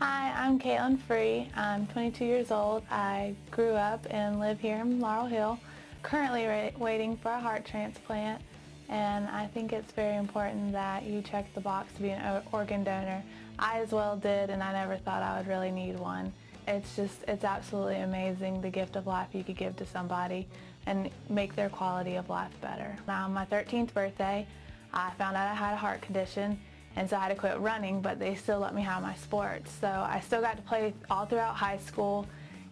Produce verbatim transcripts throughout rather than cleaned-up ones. Hi, I'm Katlyn Free. I'm twenty-two years old. I grew up and live here in Laurel Hill, currently waiting for a heart transplant, and I think it's very important that you check the box to be an organ donor. I as well did, and I never thought I would really need one. It's just, it's absolutely amazing the gift of life you could give to somebody and make their quality of life better. Now, on my thirteenth birthday, I found out I had a heart condition, and so I had to quit running, but they still let me have my sports. So I still got to play all throughout high school,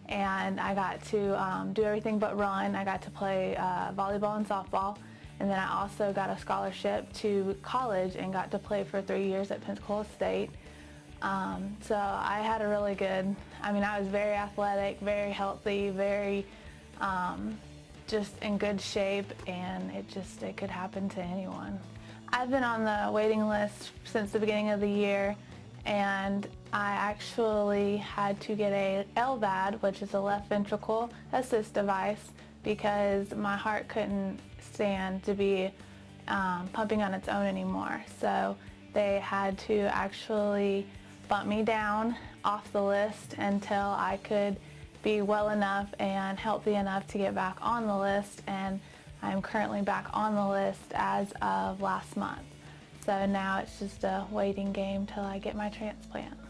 and I got to um, do everything but run. I got to play uh, volleyball and softball, and then I also got a scholarship to college and got to play for three years at Pensacola State. Um, so I had a really good, I mean, I was very athletic, very healthy, very um, just in good shape, and it just, it could happen to anyone. I've been on the waiting list since the beginning of the year, and I actually had to get a L V A D, which is a left ventricle assist device, because my heart couldn't stand to be um, pumping on its own anymore. So they had to actually bump me down off the list until I could be well enough and healthy enough to get back on the list, and I'm currently back on the list as of last month. So now it's just a waiting game till I get my transplant.